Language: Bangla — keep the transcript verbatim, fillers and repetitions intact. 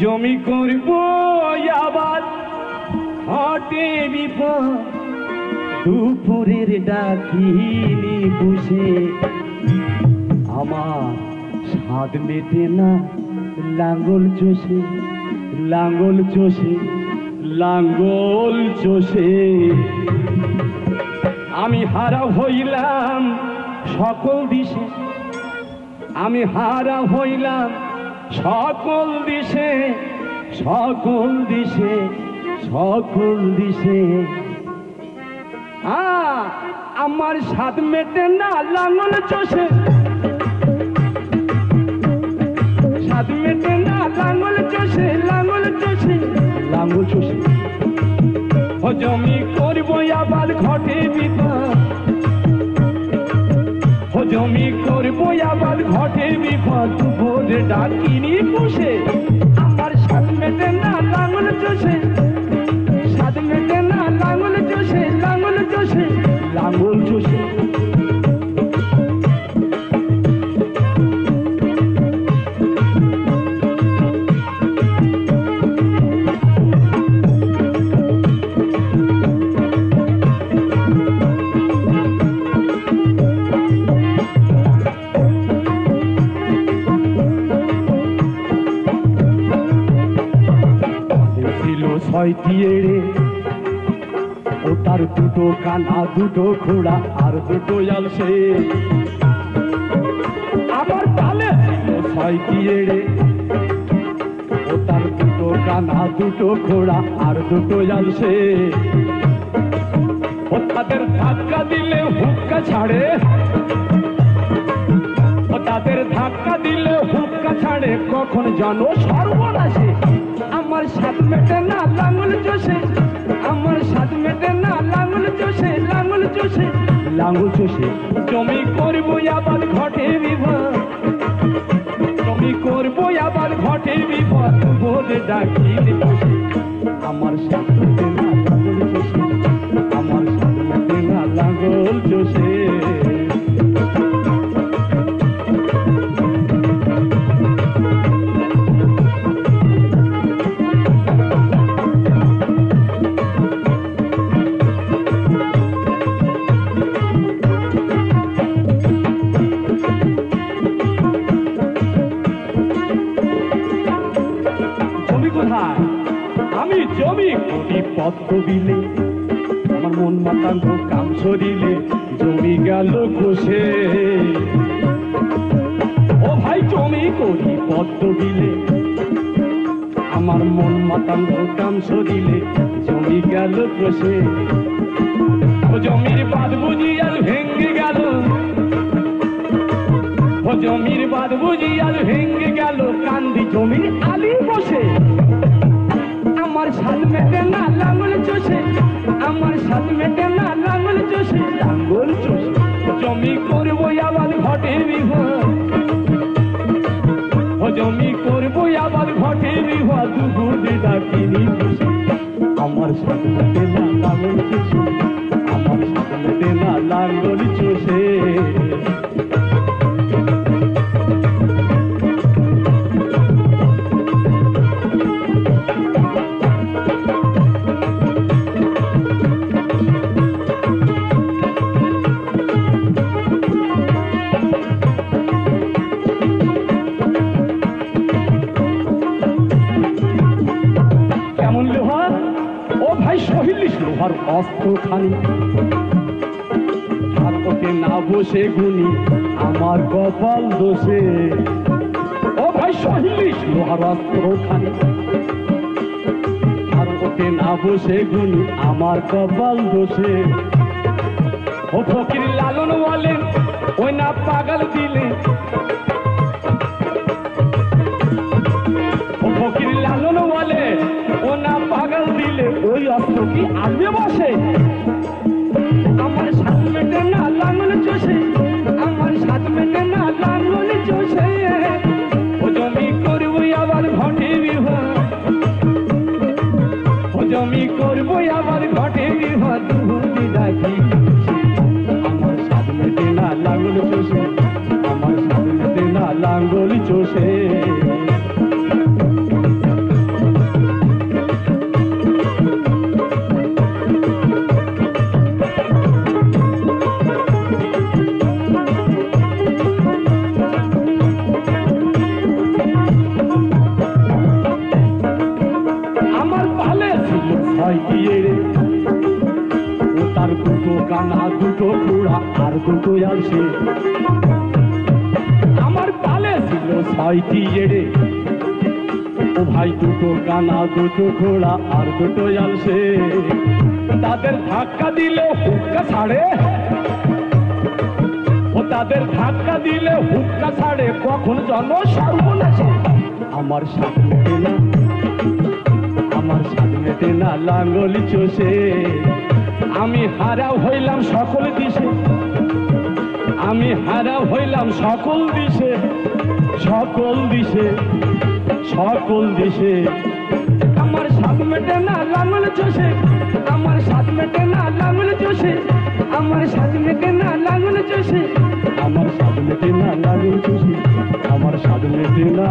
জমি করব আবাদ ঘাটে বিপদ দুপুরের ডাকিনি বসে আমার স্বাদ মেটে না লাঙ্গল চষে লাঙ্গল চষে লাঙ্গল চষে আমি হারা হইলাম সকল দিশে আমি হারা হইলাম সকল দিশে সকল দিশে সকল দিশে আমার স্বাদ মেটে না লাঙ্গল চষে স্বাদ মেটে না লাঙ্গল চষে লাঙ্গল চষে লাঙ্গল চষে ও জমি করব আবাল ঘটে বিপদ ও জমি করব আবাল ঘটে বিপদ ভোরে ডাকিনি বসে আমার স্বাদ মেটে না লাঙ্গল চষে স্বাদ মেটে না লাঙ্গল চষে লাঙ্গল চষে লাঙ্গল চষে तार दुटो काना दुटो खोड़ा और दुटो अलसे आमार ताले रे ओ तार दुटो काना दुटो खोड़ा और दुटो अलसे ओ तादेर धक्का दिले हुक्का छाड़े ओ तादेर धक्का दिले हुक्का छाड़े कखन जानो सर्वनाशे আমার সাথ মেটে না লাঙ্গল চষে আমার সাথ মেটে না লাঙ্গল চষে লাঙ্গল চষে লাঙ্গল চষে জমি করব আবার ঘটে বিপদ জমি করব আবার ঘটে বিপদ ভোরে ডাকি বসে আমার সাথ মেটে না লাঙ্গল চষে আমার সাথ মেটে না লাঙ্গল চষে मन मतान काम सरिले जमी गल खुशे ओ भाई जमी करी पद्म बिले आमार मन मतान काम सरिले जमी गल खुशे जमिर बाद बुझियाल भेंगे गल जमिर बाद बुझियाल भेंगे गल कांदी जमिर आली बसे আমার সাথ মেটে না লাঙ্গল চষে আমার সাথ মেটে না লাঙ্গল চষে লাঙ্গল চষে জমি করব আবাদ ঘটে বিপদ ও জমি করব আবাদ ঘটে বিপদ দুপুরে ডাকিনি বসে আমার সাথ মেটে না লাঙ্গল চষে আমার সাথ মেটে না লাঙ্গল চষে বসে গুনি আমার কপাল দোষে ও ভাই সহিলিস লোহার অস্ত্রখানি হাতে না বসে গুনি আমার কপাল দোষে ও ফকির লালন বলেন ওই না পাগল দিলে ও ফকির লালন বলে ও না পাগল দিলে ওই অস্ত্র কি আমি বসে আমার সাথ মেটে না লাঙ্গল চষে আমার সাথ মেটে না লাঙ্গল চষে ও জমি করব আবার ঘটে বিপদ ও জমি করব আবার ঘটে বিপদ দুপুরে ডাকি আমার সাথ মেটে না লাঙ্গল চষে আমার সাথ মেটে না লাঙ্গল চষে। काना दुटो चूड़ा और दुटो आसे आमार पाले छिलो छयटी एड़े ओ भाई दुटो काना दुटो घोड़ा और दुटो आसे तादेर धक्का दिले हुक्का छाड़े ओ तादेर धक्का दिले हुक्का छाड़े कखन जन्म सर्वनाशे आमार साथ मेटे ना आमार साथ मेटे ना लांगल चषे आमी हारा हईलाम सकल दिशे आमी हारा हईलाम सकल दिशे सकल दिशे सकल दिशे आमार साथ मेटे ना लांगल चषे आमार साथ मेटे ना लांगल चषे आमार साथ मेटे ना लांगल चषे आमार साथ मेटे ना लांगल चषे आमार साथ मेटे ना।